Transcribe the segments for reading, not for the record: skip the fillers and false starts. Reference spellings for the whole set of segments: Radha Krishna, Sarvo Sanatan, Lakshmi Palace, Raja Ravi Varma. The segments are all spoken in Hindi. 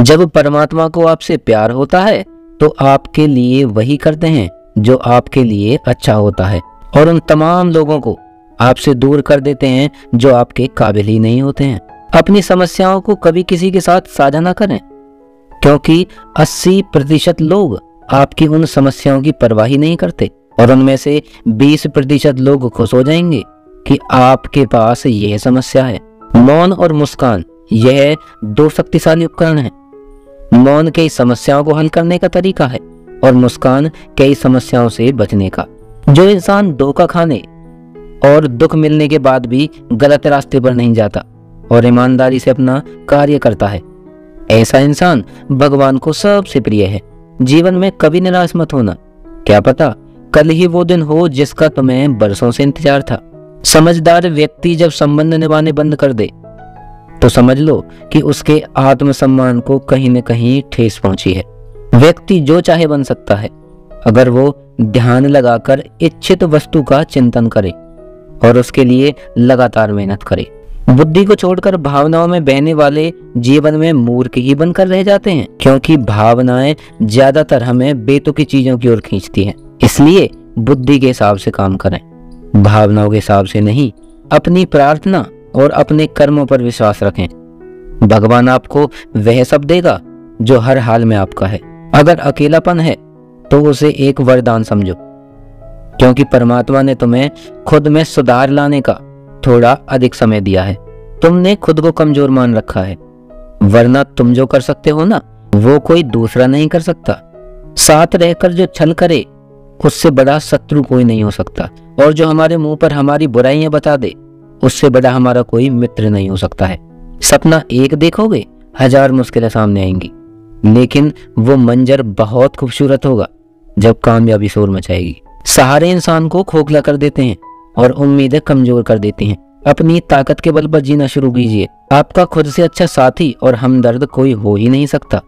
जब परमात्मा को आपसे प्यार होता है तो आपके लिए वही करते हैं जो आपके लिए अच्छा होता है और उन तमाम लोगों को आपसे दूर कर देते हैं जो आपके काबिल ही नहीं होते हैं। अपनी समस्याओं को कभी किसी के साथ साझा ना करें, क्योंकि 80% लोग आपकी उन समस्याओं की परवाह ही नहीं करते और उनमें से 20% लोग खुश हो जाएंगे कि आपके पास यह समस्या है। मौन और मुस्कान यह दो शक्तिशाली उपकरण हैं। मौन कई समस्याओं को हल करने का तरीका है और मुस्कान कई समस्याओं से बचने का। जो इंसान धोखा खाने और दुख मिलने के बाद भी गलत रास्ते पर नहीं जाता और ईमानदारी से अपना कार्य करता है, ऐसा इंसान भगवान को सबसे प्रिय है। जीवन में कभी निराश मत होना, क्या पता कल ही वो दिन हो जिसका तुम्हें बरसों से इंतजार था। समझदार व्यक्ति जब संबंध निभाने बंद कर दे तो समझ लो कि उसके आत्मसम्मान को कहीं न कहीं ठेस पहुंची है। व्यक्ति जो चाहे बन सकता है अगर वो ध्यान लगाकर इच्छित वस्तु का चिंतन करे और उसके लिए लगातार मेहनत करे। बुद्धि को छोड़कर भावनाओं में बहने वाले जीवन में मूर्ख ही बनकर रह जाते हैं, क्योंकि भावनाएं ज्यादातर हमें बेतुकी चीजों की ओर खींचती हैं। इसलिए बुद्धि के हिसाब से काम करें, भावनाओं के हिसाब से नहीं। अपनी प्रार्थना और अपने कर्मों पर विश्वास रखें। भगवान आपको वह सब देगा जो हर हाल में आपका है। अगर अकेलापन है तो उसे एक वरदान समझो, क्योंकि परमात्मा ने तुम्हें खुद में सुधार लाने का थोड़ा अधिक समय दिया है। तुमने खुद को कमजोर मान रखा है, वरना तुम जो कर सकते हो ना वो कोई दूसरा नहीं कर सकता। साथ रहकर जो छल करे उससे बड़ा शत्रु कोई नहीं हो सकता, और जो हमारे मुंह पर हमारी बुराइयां बता दे उससे बड़ा हमारा कोई मित्र नहीं हो सकता है। सपना एक देखोगे, 1000 मुश्किलें सामने आएंगी, लेकिन वो मंजर बहुत खूबसूरत होगा जब कामयाबी शोर मचाएगी। सहारे इंसान को खोखला कर देते हैं और उम्मीदें कमजोर कर देती हैं। अपनी ताकत के बल पर जीना शुरू कीजिए। आपका खुद से अच्छा साथी और हमदर्द कोई हो ही नहीं सकता।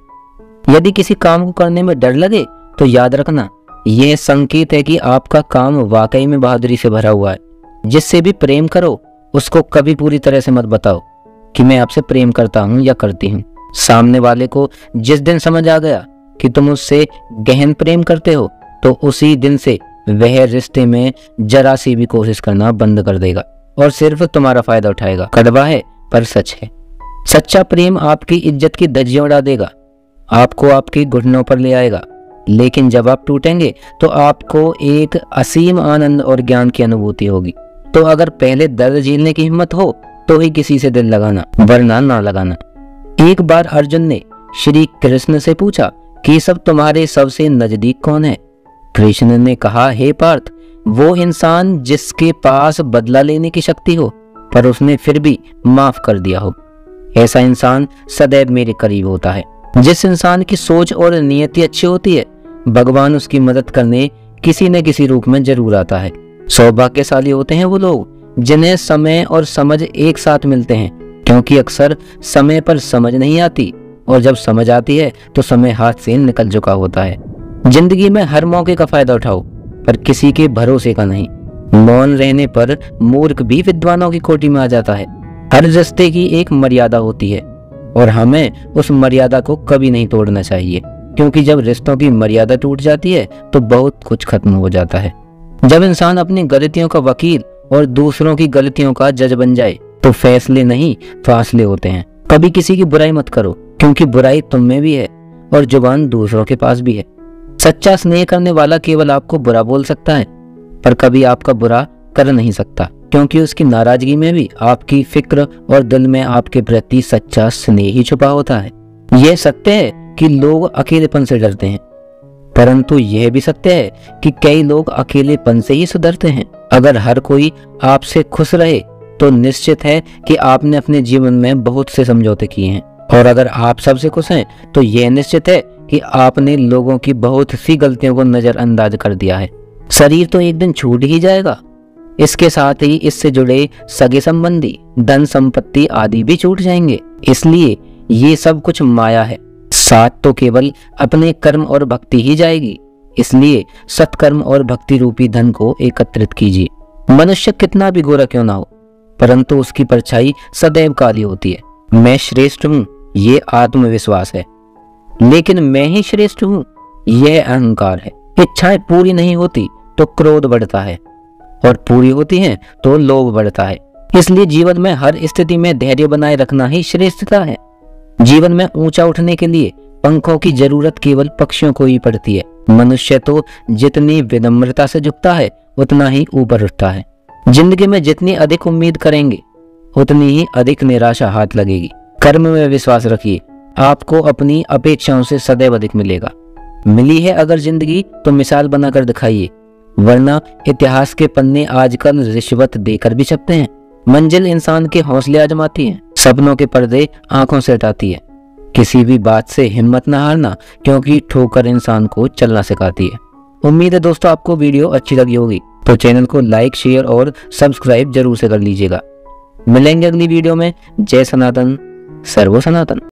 यदि किसी काम को करने में डर लगे तो याद रखना यह संकेत है कि आपका काम वाकई में बहादुरी से भरा हुआ है। जिससे भी प्रेम करो उसको कभी पूरी तरह से मत बताओ कि मैं आपसे प्रेम करता हूँ या करती हूँ। सामने वाले को जिस दिन समझ आ गया कि तुम उससे गहन प्रेम करते हो तो उसी दिन से वह रिश्ते में जरा सी भी कोशिश करना बंद कर देगा और सिर्फ तुम्हारा फायदा उठाएगा। कड़वा है पर सच है। सच्चा प्रेम आपकी इज्जत की धज्जियां उड़ा देगा, आपको आपके घुटनों पर ले आएगा, लेकिन जब आप टूटेंगे तो आपको एक असीम आनंद और ज्ञान की अनुभूति होगी। तो अगर पहले दर्द झेलने की हिम्मत हो तो ही किसी से दिल लगाना, वरना ना लगाना। एक बार अर्जुन ने श्री कृष्ण से पूछा कि सब तुम्हारे सबसे नजदीक कौन है। कृष्ण ने कहा, हे पार्थ, वो इंसान जिसके पास बदला लेने की शक्ति हो पर उसने फिर भी माफ कर दिया हो, ऐसा इंसान सदैव मेरे करीब होता है। जिस इंसान की सोच और नियति अच्छी होती है भगवान उसकी मदद करने किसी न किसी रूप में जरूर आता है। सौभाग्यशाली होते हैं वो लोग जिन्हें समय और समझ एक साथ मिलते हैं, क्योंकि अक्सर समय पर समझ नहीं आती और जब समझ आती है तो समय हाथ से निकल चुका होता है। जिंदगी में हर मौके का फायदा उठाओ पर किसी के भरोसे का नहीं। मौन रहने पर मूर्ख भी विद्वानों की कोटि में आ जाता है। हर रिश्ते की एक मर्यादा होती है और हमें उस मर्यादा को कभी नहीं तोड़ना चाहिए, क्योंकि जब रिश्तों की मर्यादा टूट जाती है तो बहुत कुछ खत्म हो जाता है। जब इंसान अपनी गलतियों का वकील और दूसरों की गलतियों का जज बन जाए तो फैसले नहीं फासले होते हैं। कभी किसी की बुराई मत करो, क्योंकि बुराई तुम में भी है और जुबान दूसरों के पास भी है। सच्चा स्नेह करने वाला केवल आपको बुरा बोल सकता है पर कभी आपका बुरा कर नहीं सकता, क्योंकि उसकी नाराजगी में भी आपकी फिक्र और दिल में आपके प्रति सच्चा स्नेह ही छुपा होता है। यह सत्य है कि लोग अकेलेपन से डरते हैं, परंतु यह भी सत्य है कि कई लोग अकेलेपन से ही सुधरते हैं। अगर हर कोई आपसे खुश रहे तो निश्चित है कि आपने अपने जीवन में बहुत से समझौते किए हैं, और अगर आप सबसे खुश हैं तो यह निश्चित है कि आपने लोगों की बहुत सी गलतियों को नजरअंदाज कर दिया है। शरीर तो एक दिन छूट ही जाएगा, इसके साथ ही इससे जुड़े सगे संबंधी, धन संपत्ति आदि भी छूट जाएंगे। इसलिए ये सब कुछ माया है, साथ तो केवल अपने कर्म और भक्ति ही जाएगी। इसलिए सत्कर्म और भक्ति रूपी धन को एकत्रित कीजिए। मनुष्य कितना भी गोरा क्यों ना हो, परंतु उसकी परछाई सदैव काली होती है। मैं श्रेष्ठ हूँ, ये आत्मविश्वास है। लेकिन मैं ही श्रेष्ठ हूँ, यह अहंकार है। इच्छाएं पूरी नहीं होती तो क्रोध बढ़ता है और पूरी होती है तो लोभ बढ़ता है। इसलिए जीवन में हर स्थिति में धैर्य बनाए रखना ही श्रेष्ठता है। जीवन में ऊंचा उठने के लिए पंखों की जरूरत केवल पक्षियों को ही पड़ती है। मनुष्य तो जितनी विनम्रता से झुकता है उतना ही ऊपर उठता है। जिंदगी में जितनी अधिक उम्मीद करेंगे उतनी ही अधिक निराशा हाथ लगेगी। कर्म में विश्वास रखिए, आपको अपनी अपेक्षाओं से सदैव अधिक मिलेगा। मिली है अगर जिंदगी तो मिसाल बनाकर दिखाइए, वरना इतिहास के पन्ने आजकल रिश्वत देकर भी छपते हैं। मंजिल इंसान के हौसले आजमाती है, सपनों के पर्दे आंखों से हटाती है। किसी भी बात से हिम्मत न हारना, क्योंकि ठोकर इंसान को चलना सिखाती है। उम्मीद है दोस्तों आपको वीडियो अच्छी लगी होगी, तो चैनल को लाइक, शेयर और सब्सक्राइब जरूर से कर लीजिएगा। मिलेंगे अगली वीडियो में। जय सनातन, सर्वो सनातन।